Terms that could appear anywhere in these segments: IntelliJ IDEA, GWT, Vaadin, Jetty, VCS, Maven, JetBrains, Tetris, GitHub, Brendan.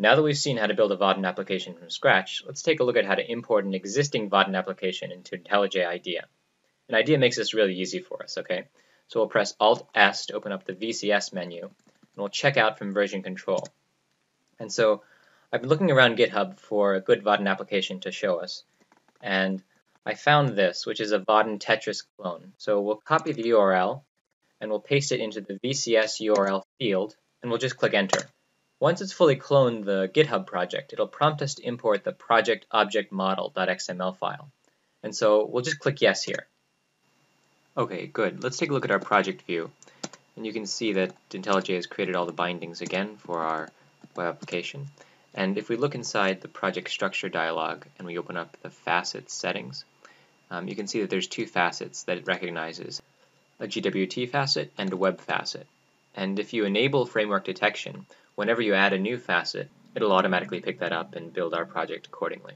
Now that we've seen how to build a Vaadin application from scratch, let's take a look at how to import an existing Vaadin application into IntelliJ IDEA. And IDEA makes this really easy for us, okay? So we'll press Alt-S to open up the VCS menu, and we'll check out from version control. And so I've been looking around GitHub for a good Vaadin application to show us, and I found this, which is a Vaadin Tetris clone. So we'll copy the URL, and we'll paste it into the VCS URL field, and we'll just click Enter. Once it's fully cloned the GitHub project, it'll prompt us to import the project object model.xml file. And so we'll just click Yes here. Okay, good. Let's take a look at our project view. And you can see that IntelliJ has created all the bindings again for our web application. And if we look inside the project structure dialog and we open up the facets settings, you can see that there's two facets that it recognizes, a GWT facet and a web facet. And if you enable framework detection, whenever you add a new facet, it'll automatically pick that up and build our project accordingly.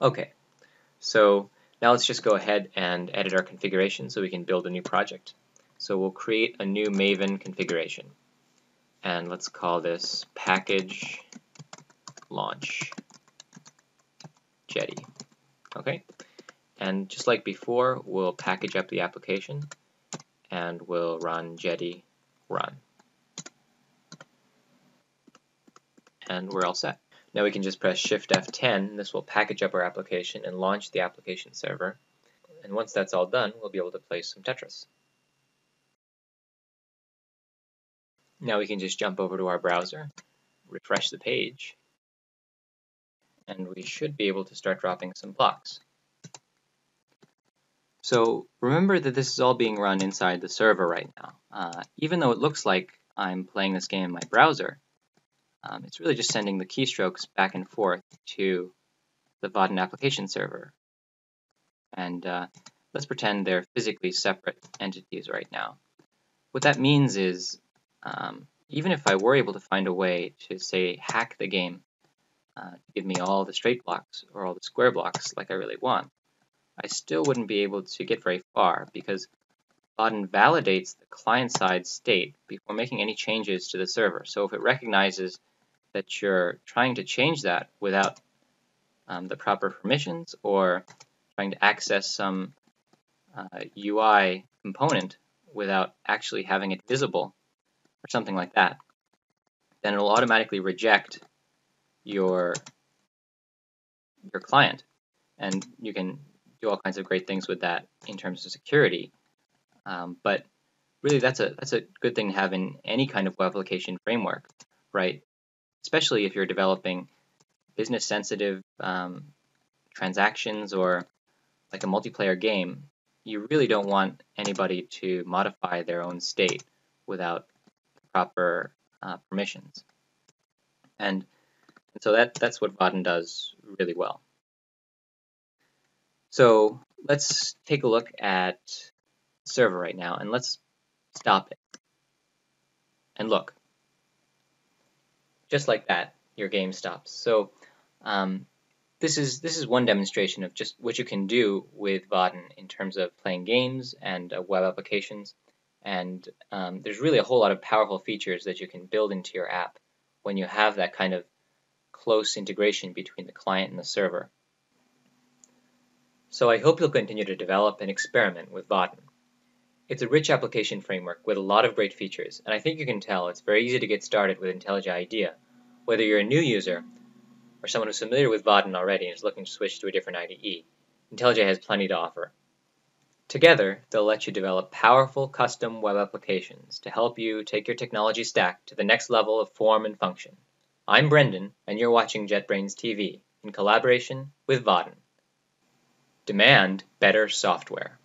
Okay, so now let's just go ahead and edit our configuration so we can build a new project. So we'll create a new Maven configuration, and let's call this package launch Jetty. Okay, and just like before, we'll package up the application and we'll run Jetty run. And we're all set. Now we can just press Shift F10. This will package up our application and launch the application server. And once that's all done, we'll be able to play some Tetris. Now we can just jump over to our browser, refresh the page, and we should be able to start dropping some blocks. So remember that this is all being run inside the server right now. Even though it looks like I'm playing this game in my browser, it's really just sending the keystrokes back and forth to the Vaadin application server. And let's pretend they're physically separate entities right now. What that means is, even if I were able to find a way to, say, hack the game, to give me all the straight blocks or all the square blocks like I really want, I still wouldn't be able to get very far because Vaadin validates the client-side state before making any changes to the server. So if it recognizes that you're trying to change that without the proper permissions or trying to access some UI component without actually having it visible or something like that, then it'll automatically reject your client. And you can do all kinds of great things with that in terms of security. But really that's a good thing to have in any kind of web application framework, right? Especially if you're developing business-sensitive transactions or like a multiplayer game, you really don't want anybody to modify their own state without proper permissions. And so that's what Vaadin does really well. So let's take a look at server right now, and let's stop it. And look, just like that, your game stops. So this is one demonstration of just what you can do with Vaadin in terms of playing games and web applications. And there's really a whole lot of powerful features that you can build into your app when you have that kind of close integration between the client and the server. So I hope you'll continue to develop and experiment with Vaadin. It's a rich application framework with a lot of great features, and I think you can tell it's very easy to get started with IntelliJ IDEA, whether you're a new user or someone who's familiar with Vaadin already and is looking to switch to a different IDE. IntelliJ has plenty to offer. Together, they'll let you develop powerful custom web applications to help you take your technology stack to the next level of form and function. I'm Brendan, and you're watching JetBrains TV in collaboration with Vaadin. Demand better software.